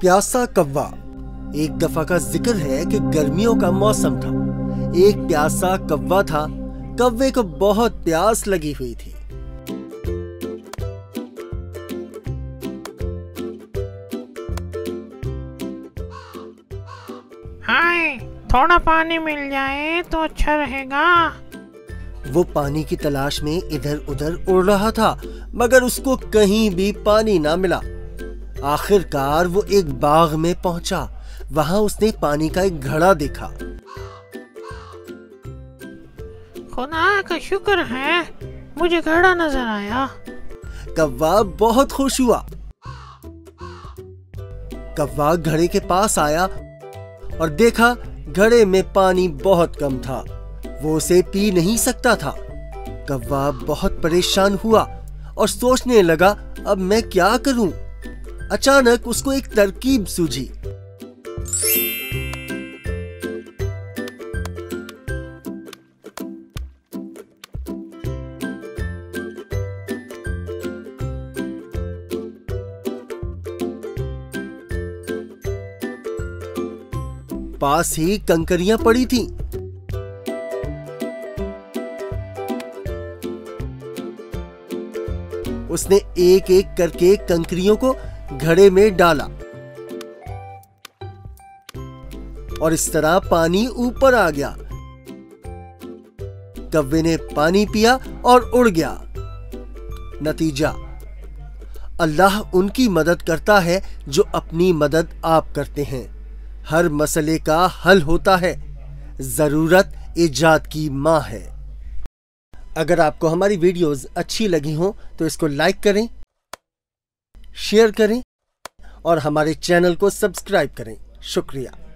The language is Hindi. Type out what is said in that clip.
प्यासा कौवा। एक दफा का जिक्र है कि गर्मियों का मौसम था। एक प्यासा कौवा था। कौवे को बहुत प्यास लगी हुई थी। हाय, थोड़ा पानी मिल जाए तो अच्छा रहेगा। वो पानी की तलाश में इधर उधर उड़ रहा था, मगर उसको कहीं भी पानी ना मिला। आखिरकार वो एक बाग में पहुंचा। वहां उसने पानी का एक घड़ा देखा। खुदा का शुक्र है, मुझे घड़ा नजर आया। कौवा बहुत खुश हुआ। कौवा घड़े के पास आया और देखा घड़े में पानी बहुत कम था। वो उसे पी नहीं सकता था। कौवा बहुत परेशान हुआ और सोचने लगा, अब मैं क्या करूं? अचानक उसको एक तरकीब सूझी। पास ही कंकरियां पड़ी थीं। उसने एक एक करके कंकरियों को घड़े में डाला और इस तरह पानी ऊपर आ गया। कौवे ने पानी पिया और उड़ गया। नतीजा, अल्लाह उनकी मदद करता है जो अपनी मदद आप करते हैं। हर मसले का हल होता है। ज़रूरत इजाद की माँ है। अगर आपको हमारी वीडियोस अच्छी लगी हो तो इसको लाइक करें, शेयर करें और हमारे चैनल को सब्सक्राइब करें। शुक्रिया।